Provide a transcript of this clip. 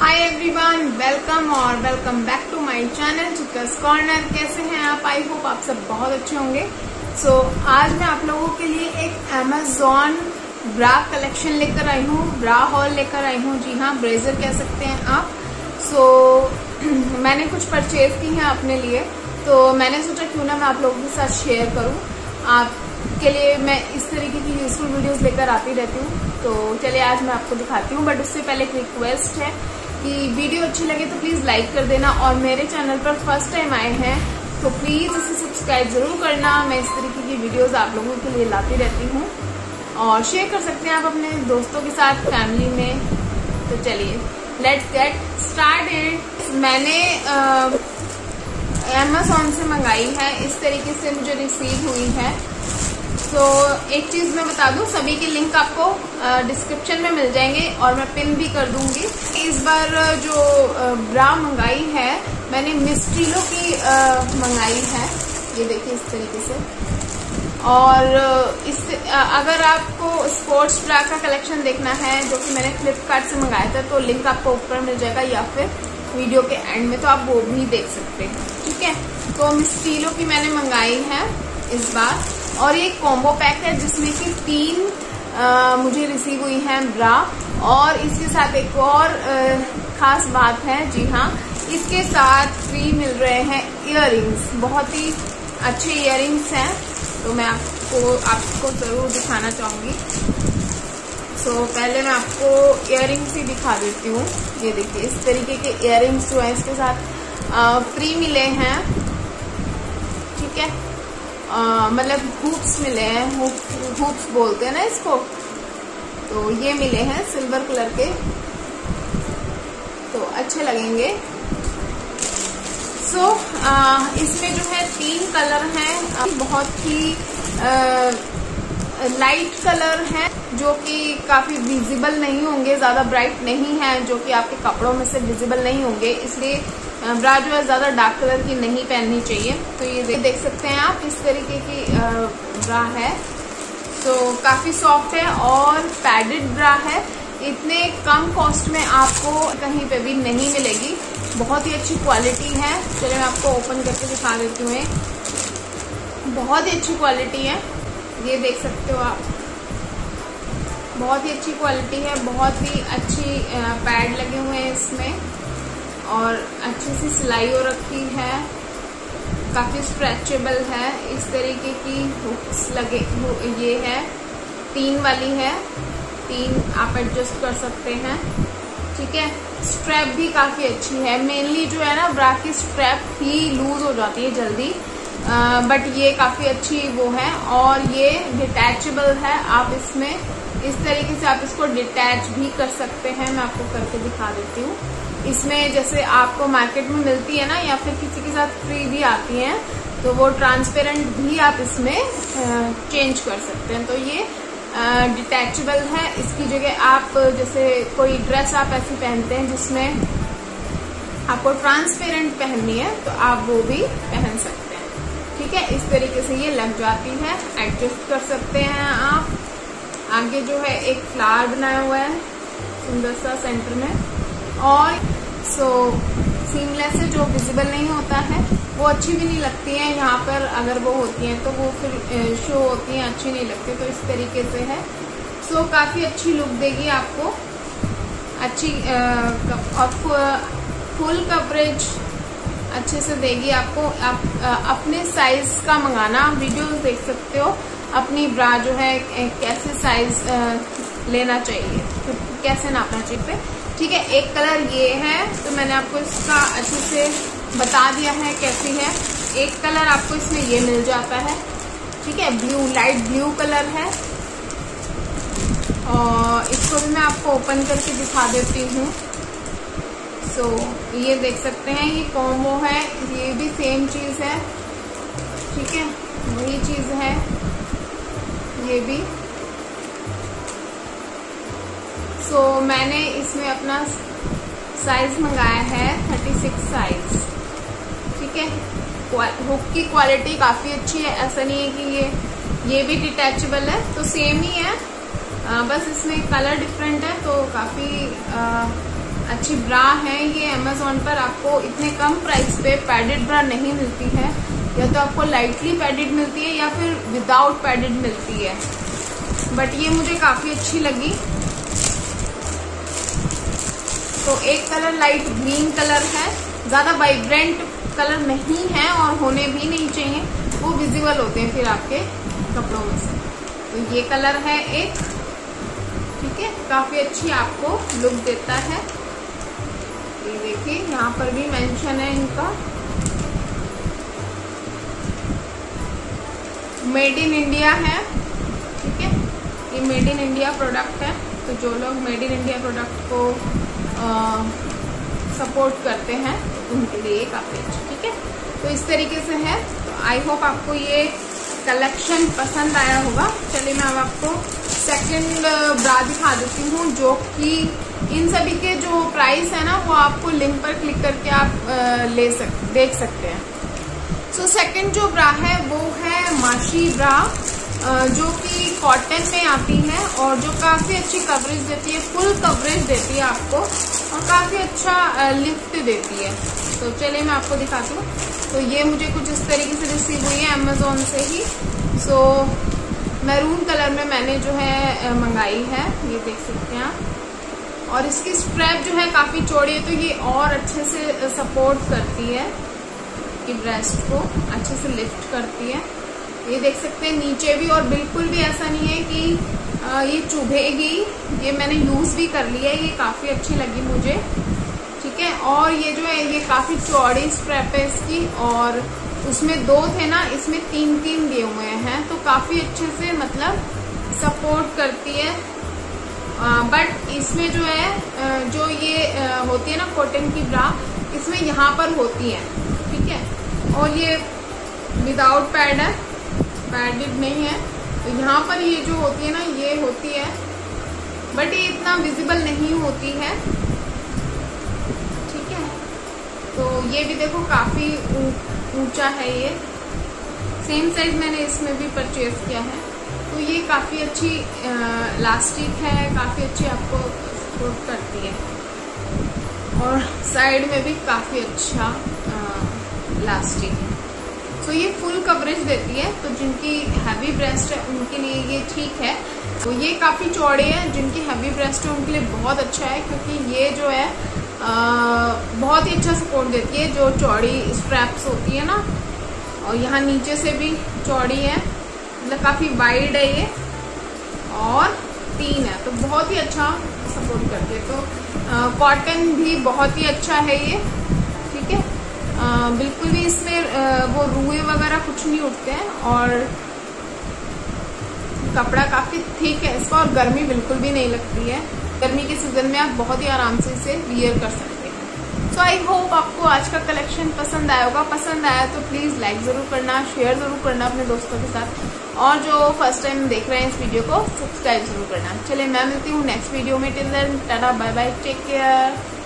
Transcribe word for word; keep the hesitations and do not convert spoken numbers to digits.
हाय everyone, welcome और welcome back to my channel Chitra's corner. कैसे हैं आप? आई होप आप सब बहुत अच्छे होंगे। सो so, आज मैं आप लोगों के लिए एक अमेजॉन ब्रा कलेक्शन लेकर आई हूँ, ब्रा हॉल लेकर आई हूँ। जी हाँ, ब्रेजर कह सकते हैं आप। सो so, मैंने कुछ परचेज की हैं अपने लिए, तो मैंने सोचा क्यों ना मैं आप लोगों के साथ शेयर करूँ। आपके लिए मैं इस तरीके की यूजफुल वीडियोज़ लेकर आती रहती हूँ, तो चलिए आज मैं आपको दिखाती हूँ। बट उससे पहले एक रिक्वेस्ट है कि वीडियो अच्छी लगे तो प्लीज़ लाइक कर देना, और मेरे चैनल पर फर्स्ट टाइम आए हैं तो प्लीज़ इसे सब्सक्राइब ज़रूर करना। मैं इस तरीके की वीडियोस आप लोगों के लिए लाती रहती हूँ, और शेयर कर सकते हैं आप अपने दोस्तों के साथ, फैमिली में। तो चलिए लेट्स गेट स्टार्टेड। मैंने अमेजोन से मंगाई है, इस तरीके से मुझे रिसीव हुई है। तो एक चीज़ मैं बता दूं, सभी के लिंक आपको डिस्क्रिप्शन में मिल जाएंगे और मैं पिन भी कर दूंगी। इस बार जो ब्रा मंगाई है मैंने मिस्टिलो की मंगाई है, ये देखिए इस तरीके से। और इस अगर आपको स्पोर्ट्स ब्रा का कलेक्शन देखना है, जो कि मैंने फ्लिपकार्ट से मंगाया था, तो लिंक आपको ऊपर मिल जाएगा या फिर वीडियो के एंड में, तो आप वो भी देख सकते हैं। ठीक है, तो मिस्टिलो की मैंने मंगाई है इस बार, और ये कॉम्बो पैक है जिसमें कि तीन आ, मुझे रिसीव हुई हैं ब्रा। और इसके साथ एक और आ, खास बात है, जी हाँ, इसके साथ फ्री मिल रहे हैं इयररिंग्स। बहुत ही अच्छे इयररिंग्स हैं, तो मैं आपको आपको ज़रूर दिखाना चाहूँगी। सो so, पहले मैं आपको इयररिंग्स ही दिखा देती हूँ। ये देखिए इस तरीके के इयररिंग्स जो है इसके साथ आ, फ्री मिले हैं। ठीक है, Uh, मतलब हुप्स मिले हैं, हुप्स हुप बोलते हैं ना इसको, तो ये मिले हैं सिल्वर कलर के, तो अच्छे लगेंगे। सो so, uh, इसमें जो है तीन कलर हैं, बहुत ही uh, लाइट कलर हैं जो कि काफ़ी विजिबल नहीं होंगे, ज़्यादा ब्राइट नहीं है, जो कि आपके कपड़ों में से विजिबल नहीं होंगे, इसलिए ब्रा जो है ज़्यादा डार्क कलर की नहीं पहननी चाहिए। तो ये देख सकते हैं आप, इस तरीके की ब्रा है। तो काफ़ी सॉफ्ट है और पैडेड ब्रा है, इतने कम कॉस्ट में आपको कहीं पे भी नहीं मिलेगी, बहुत ही अच्छी क्वालिटी है। चलिए मैं आपको ओपन करके दिखा देती हूँ। बहुत ही अच्छी क्वालिटी है, ये देख सकते हो आप, बहुत ही अच्छी क्वालिटी है, बहुत ही अच्छी पैड लगे हुए हैं इसमें, और अच्छी सी सिलाई हो रखी है, काफ़ी स्ट्रेचेबल है। इस तरीके की हुक्स लगे, ये है तीन वाली है, तीन आप एडजस्ट कर सकते हैं। ठीक है, स्ट्रैप भी काफ़ी अच्छी है। मेनली जो है ना, ब्रा की स्ट्रैप ही लूज हो जाती है जल्दी, आ, बट ये काफ़ी अच्छी वो है, और ये डिटैचेबल है। आप इसमें इस तरीके से आप इसको डिटैच भी कर सकते हैं। मैं आपको करके दिखा देती हूँ। इसमें जैसे आपको मार्केट में मिलती है ना, या फिर किसी के साथ फ्री भी आती हैं, तो वो ट्रांसपेरेंट भी आप इसमें चेंज कर सकते हैं। तो ये डिटैचेबल है। इसकी जगह आप जैसे कोई ड्रेस आप ऐसी पहनते हैं जिसमें आपको ट्रांसपेरेंट पहननी है, तो आप वो भी पहन सकते हैं। ठीक है, इस तरीके से ये लग जाती है, एडजस्ट कर सकते हैं आप। आगे जो है एक फ्लावर बनाया हुआ है सुंदर सा सेंटर में, और सो सीमलेस है, जो विजिबल नहीं होता है, वो अच्छी भी नहीं लगती है। यहाँ पर अगर वो होती हैं तो वो फिर शो होती हैं, अच्छी नहीं लगती। तो इस तरीके से है, सो काफ़ी अच्छी लुक देगी आपको, अच्छी और फुल कवरेज अच्छे से देगी आपको। आप अपने साइज का मंगाना, आप वीडियोज देख सकते हो अपनी ब्रा जो है कैसे साइज लेना चाहिए, तो कैसे नापना चाहिए। ठीक है, एक कलर ये है, तो मैंने आपको इसका अच्छे से बता दिया है कैसी है। एक कलर आपको इसमें ये मिल जाता है। ठीक है, ब्लू, लाइट ब्लू कलर है, और इसको भी मैं आपको ओपन करके दिखा देती हूँ। सो so, ये देख सकते हैं, ये कॉम्बो है, ये भी सेम चीज़ है। ठीक है, वही चीज़ है ये भी। सो so, मैंने इसमें अपना साइज मंगाया है थर्टी सिक्स साइज। ठीक है, हुक की क्वालिटी काफ़ी अच्छी है, ऐसा नहीं है कि ये ये भी डिटैचेबल है, तो सेम ही है, आ, बस इसमें कलर डिफरेंट है, तो काफ़ी अच्छी ब्रा है। ये अमेजोन पर आपको इतने कम प्राइस पे पैडेड ब्रा नहीं मिलती है, या तो आपको लाइटली पैडेड मिलती है या फिर विदाउट पैडेड मिलती है, बट ये मुझे काफ़ी अच्छी लगी। तो एक कलर लाइट ग्रीन कलर है, ज़्यादा वाइब्रेंट कलर नहीं है और होने भी नहीं चाहिए, वो विजिबल होते हैं फिर आपके कपड़ों में से। तो ये कलर है एक, ठीक है, काफ़ी अच्छी आपको लुक देता है। ये देखिए यहाँ पर भी मेंशन है इनका, मेड इन इंडिया है, ठीक है, ये मेड इन इंडिया प्रोडक्ट है। तो जो लोग मेड इन इंडिया प्रोडक्ट को आ, सपोर्ट करते हैं उनके लिए काफ़ी अच्छा, ठीक है। तो इस तरीके से है। तो आई होप आपको ये कलेक्शन पसंद आया होगा। चलिए मैं अब आपको सेकंड ब्रा दिखा देती हूँ, जो कि इन सभी के जो प्राइस है ना वो आपको लिंक पर क्लिक करके आप ले सक देख सकते हैं। सो so, सेकंड जो ब्रा है वो है माशी ब्रा, जो कि कॉटन में आती है और जो काफ़ी अच्छी कवरेज देती है, फुल कवरेज देती है आपको और काफ़ी अच्छा लिफ्ट देती है। तो चलिए मैं आपको दिखाती हूँ। तो ये मुझे कुछ इस तरीके से रिसीव हुई है अमेजोन से ही। सो मैरून कलर में मैंने जो है मंगाई है, ये देख सकते हैं आप। और इसकी स्ट्रैप जो है काफ़ी चौड़ी है, तो ये और अच्छे से सपोर्ट करती है कि ब्रेस्ट को अच्छे से लिफ्ट करती है। ये देख सकते हैं नीचे भी, और बिल्कुल भी ऐसा नहीं है कि ये चुभेगी। ये मैंने यूज़ भी कर लिया है, ये काफ़ी अच्छी लगी मुझे, ठीक है। और ये जो है ये काफ़ी चौड़ी स्ट्रैप है इसकी, और उसमें दो थे ना, इसमें तीन तीन दिए हुए हैं, तो काफ़ी अच्छे से मतलब सपोर्ट करती है। बट इसमें जो है जो ये होती है ना कॉटन की ब्रा, इसमें यहाँ पर होती है, ठीक है, और ये विदाउट पैड है, पैडेड नहीं है। तो यहाँ पर ये जो होती है ना ये होती है, बट ये इतना विजिबल नहीं होती है, ठीक है। तो ये भी देखो काफ़ी ऊंचा है, ये सेम साइज मैंने इसमें भी परचेज किया है। तो ये काफ़ी अच्छी इलास्टिक है, काफ़ी अच्छी आपको सपोर्ट करती है, और साइड में भी काफ़ी अच्छा इलास्टिक है। तो ये फुल कवरेज देती है, तो जिनकी हैवी ब्रेस्ट है उनके लिए ये ठीक है। तो ये काफ़ी चौड़े हैं, जिनकी हैवी ब्रेस्ट है उनके लिए बहुत अच्छा है, क्योंकि ये जो है आ, बहुत ही अच्छा सपोर्ट देती है। जो चौड़ी स्ट्रैप्स होती है ना, और यहाँ नीचे से भी चौड़ी है, मतलब काफ़ी वाइड है ये, और तीन है, तो बहुत ही अच्छा सपोर्ट करती है। तो कॉटन भी बहुत ही अच्छा है ये, ठीक है, आ, बिल्कुल भी इसमें आ, वो रुए वगैरह कुछ नहीं उठते हैं, और कपड़ा काफ़ी थिक है इसका, और गर्मी बिल्कुल भी नहीं लगती है। गर्मी के सीज़न में आप बहुत ही आराम से इसे वियर कर सकते हैं। सो आई होप आपको आज का कलेक्शन पसंद आया होगा। पसंद आया तो प्लीज़ लाइक ज़रूर करना, शेयर ज़रूर करना अपने दोस्तों के साथ, और जो फर्स्ट टाइम देख रहे हैं इस वीडियो को सब्सक्राइब ज़रूर करना। चलिए मैं मिलती हूँ नेक्स्ट वीडियो में। Till then tata, bye bye, take care.